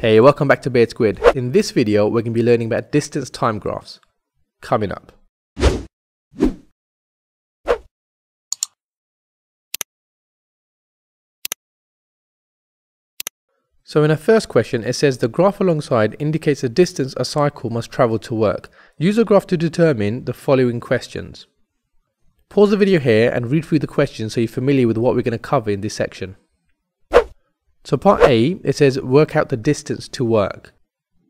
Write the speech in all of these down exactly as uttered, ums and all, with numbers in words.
Hey, welcome back to Beard Squared. In this video, we're going to be learning about distance time graphs. Coming up. So in our first question, it says the graph alongside indicates the distance a cycle must travel to work. Use a graph to determine the following questions. Pause the video here and read through the questions so you're familiar with what we're going to cover in this section. So part A, it says work out the distance to work.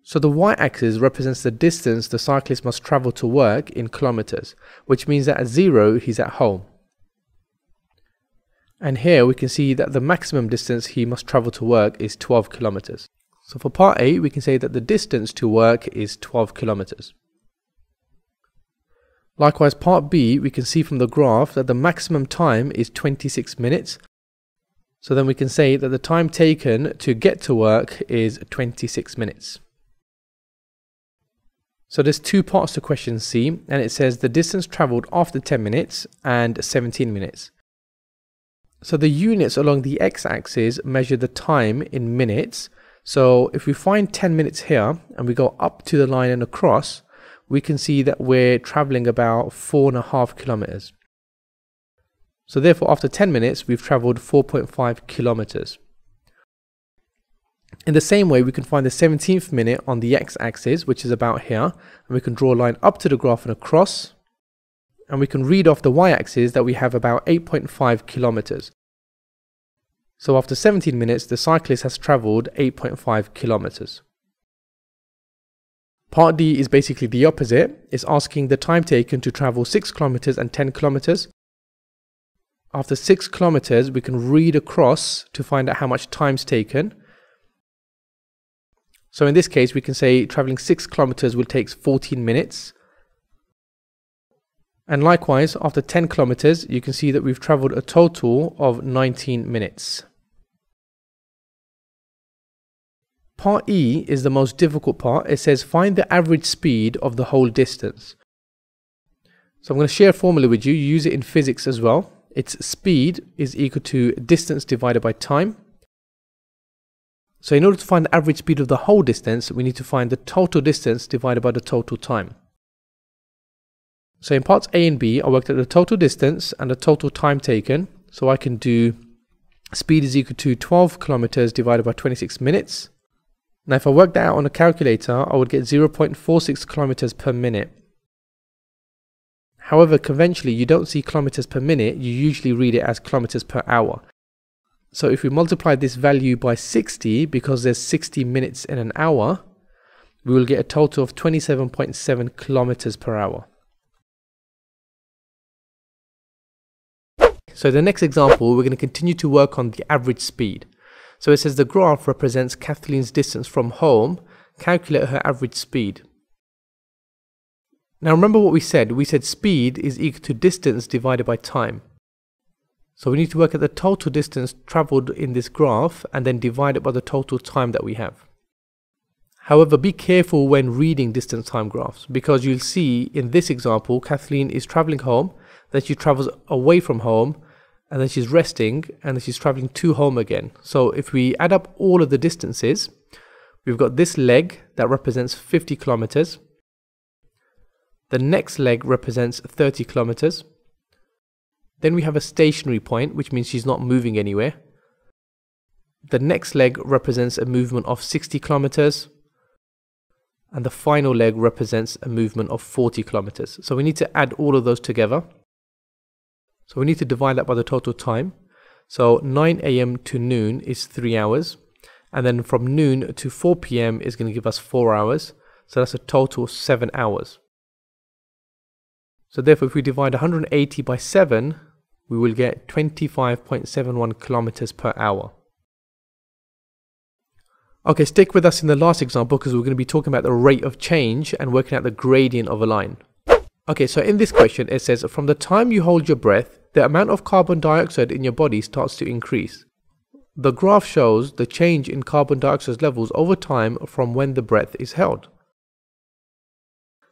So the y-axis represents the distance the cyclist must travel to work in kilometers, which means that at zero he's at home. And here we can see that the maximum distance he must travel to work is twelve kilometers. So for part A, we can say that the distance to work is twelve kilometers. Likewise, part B, we can see from the graph that the maximum time is twenty-six minutes. So then we can say that the time taken to get to work is twenty-six minutes. So there's two parts to question C, and it says the distance travelled after ten minutes and seventeen minutes. So the units along the x-axis measure the time in minutes. So if we find ten minutes here and we go up to the line and across, we can see that we're travelling about four and a half kilometres. So therefore, after ten minutes, we've travelled four point five kilometres. In the same way, we can find the seventeenth minute on the x-axis, which is about here, and we can draw a line up to the graph and across, and we can read off the y-axis that we have about eight point five kilometres. So after seventeen minutes, the cyclist has travelled eight point five kilometres. Part D is basically the opposite. It's asking the time taken to travel six kilometres and ten kilometres. After six kilometers, we can read across to find out how much time's taken. So in this case, we can say travelling six kilometers will take fourteen minutes. And likewise, after ten kilometers, you can see that we've travelled a total of nineteen minutes. Part E is the most difficult part. It says find the average speed of the whole distance. So I'm going to share a formula with you. You use it in physics as well. Its speed is equal to distance divided by time. So in order to find the average speed of the whole distance, we need to find the total distance divided by the total time. So in parts A and B, I worked out the total distance and the total time taken. So I can do speed is equal to twelve kilometers divided by twenty-six minutes. Now if I worked that out on a calculator, I would get zero point four six kilometers per minute. However, conventionally, you don't see kilometers per minute, you usually read it as kilometers per hour. So if we multiply this value by sixty, because there's sixty minutes in an hour, we will get a total of twenty-seven point seven kilometers per hour. So the next example, we're going to continue to work on the average speed. So it says the graph represents Kathleen's distance from home, calculate her average speed. Now remember what we said, we said speed is equal to distance divided by time. So we need to work out the total distance travelled in this graph and then divide it by the total time that we have. However, be careful when reading distance time graphs, because you'll see in this example Kathleen is travelling home, then she travels away from home, and then she's resting, and then she's travelling to home again. So if we add up all of the distances, we've got this leg that represents fifty kilometres. The next leg represents thirty kilometers. Then we have a stationary point, which means she's not moving anywhere. The next leg represents a movement of sixty kilometers. And the final leg represents a movement of forty kilometers. So we need to add all of those together. So we need to divide that by the total time. So nine A M to noon is three hours. And then from noon to four P M is going to give us four hours. So that's a total of seven hours. So therefore, if we divide one hundred eighty by seven, we will get twenty-five point seven one kilometers per hour. Okay, stick with us in the last example because we're going to be talking about the rate of change and working out the gradient of a line. Okay, so in this question, it says, from the time you hold your breath, the amount of carbon dioxide in your body starts to increase. The graph shows the change in carbon dioxide levels over time from when the breath is held.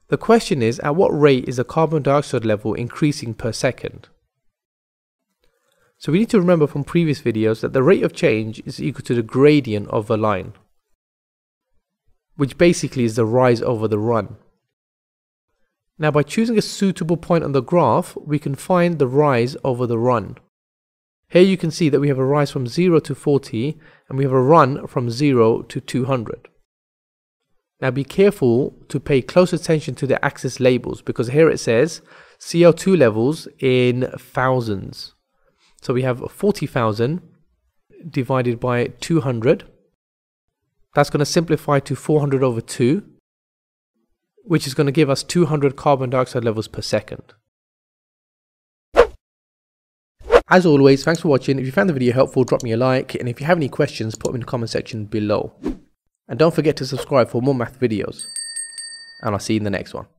The question is, at what rate is the carbon dioxide level increasing per second? So we need to remember from previous videos that the rate of change is equal to the gradient of a line. which basically is the rise over the run. Now by choosing a suitable point on the graph, we can find the rise over the run. Here you can see that we have a rise from zero to forty and we have a run from zero to two hundred. Now be careful to pay close attention to the axis labels, because here it says C O two levels in thousands. So we have forty thousand divided by two hundred. That's going to simplify to four hundred over two, which is going to give us two hundred carbon dioxide levels per second. As always, thanks for watching. If you found the video helpful, drop me a like, and if you have any questions, put them in the comment section below. And don't forget to subscribe for more math videos, and I'll see you in the next one.